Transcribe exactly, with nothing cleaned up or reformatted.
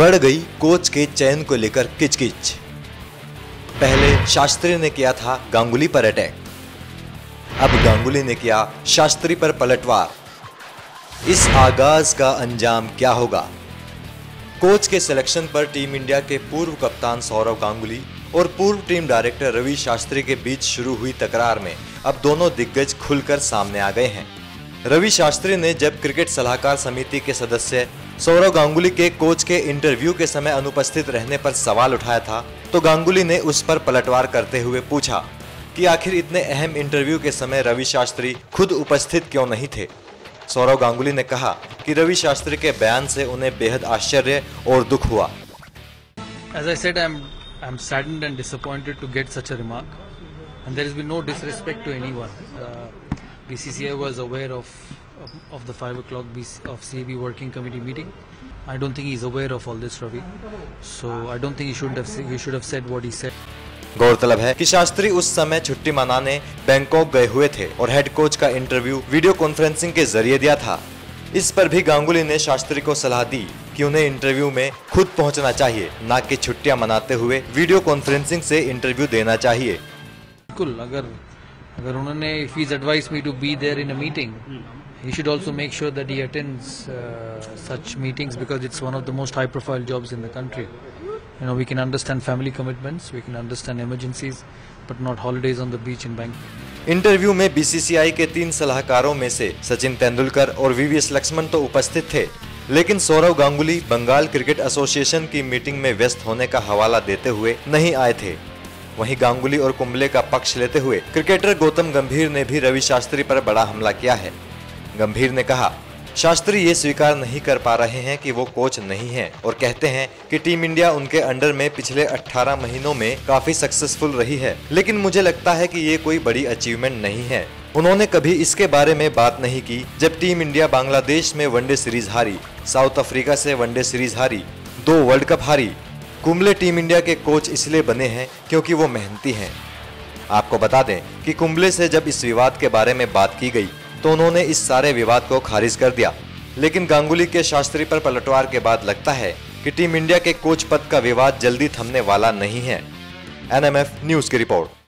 बढ़ गई कोच के चयन को लेकर किचकिच। पहले शास्त्री ने किया था गांगुली पर अटैक, अब गांगुली ने किया शास्त्री पर पलटवार। इस आगाज का अंजाम क्या होगा? कोच के सिलेक्शन पर टीम इंडिया के पूर्व कप्तान सौरव गांगुली और पूर्व टीम डायरेक्टर रवि शास्त्री के बीच शुरू हुई तकरार में अब दोनों दिग्गज खुलकर सामने आ गए हैं। रवि शास्त्री ने जब क्रिकेट सलाहकार समिति के सदस्य सौरव गांगुली के कोच के इंटरव्यू के समय अनुपस्थित रहने पर सवाल उठाया था, तो गांगुली ने उस पर पलटवार करते हुए पूछा कि आखिर इतने अहम इंटरव्यू के समय रवि शास्त्री खुद उपस्थित क्यों नहीं थे। सौरव गांगुली ने कहा कि रवि शास्त्री के बयान से उन्हें बेहद आश्चर्य और दुख हुआ। As I said, I'm I'm saddened and disappointed to get such a remark, and there has been no disrespect to anyone. Uh, B C C I was aware of of, of the five o'clock of C B working committee meeting. I don't think he's aware of all this, Ravi. So I don't think he should have he should have said what he said. गौरतलब है कि शास्त्री उस समय छुट्टी मनाने Bangkok गए हुए थे और हेड कोच का इंटरव्यू वीडियो कॉन्फ्रेंसिंग के जरिए दिया था। इस पर भी गांगुली ने शास्त्री को सलाह दी कि उन्हें इंटरव्यू में खुद पहुंचना चाहिए, ना कि छुट्टियां मनाते हुए वीडियो कॉन्फ्रेंसिंग से इंटरव्यू देना चाहिए। बिल्कुल, अगर अगर उन्होंने if he advise me to be there in a meeting, he should also make sure that he attends uh, such meetings because it's one of the most high profile jobs in the country. You know, we can understand family commitments, we can understand emergencies, but not holidays on the beach in Bangkok. Interview में BCCI के तीन सलाहकारों में से सचिन तेंदुलकर और VVS Lakshman तो उपस्थित थे, लेकिन सौरव गांगुली बंगाल क्रिकेट एसोसिएशन की मीटिंग में व्यस्त होने का हवाला देते हुए नहीं आए थे। वहीं गांगुली और कुंबले का पक्ष लेते हुए क्रिकेटर गौतम गंभीर ने भी रवि शास्त्री पर बड़ा हमला किया है। गंभीर ने कहा, शास्त्री ये स्वीकार नहीं कर पा रहे हैं कि वो कोच नहीं हैं और कहते हैं कि टीम इंडिया उनके अंडर में पिछले अठारह महीनों में काफी सक्सेसफुल रही है, लेकिन मुझे लगता है कि ये कोई बड़ी अचीवमेंट नहीं है। उन्होंने कभी इसके बारे में बात नहीं की जब टीम इंडिया बांग्लादेश में वनडे सीरीज हारी, साउथ अफ्रीका से वनडे सीरीज हारी, दो वर्ल्ड कप हारी। कुंबले टीम इंडिया के कोच इसलिए बने हैं क्योंकि वो मेहनती हैं। आपको बता दें कि कुंबले से जब इस विवाद के बारे में बात की गई तो उन्होंने इस सारे विवाद को खारिज कर दिया, लेकिन गांगुली के शास्त्री पर पलटवार के बाद लगता है कि टीम इंडिया के कोच पद का विवाद जल्दी थमने वाला नहीं है। एन एम एफ न्यूज की रिपोर्ट।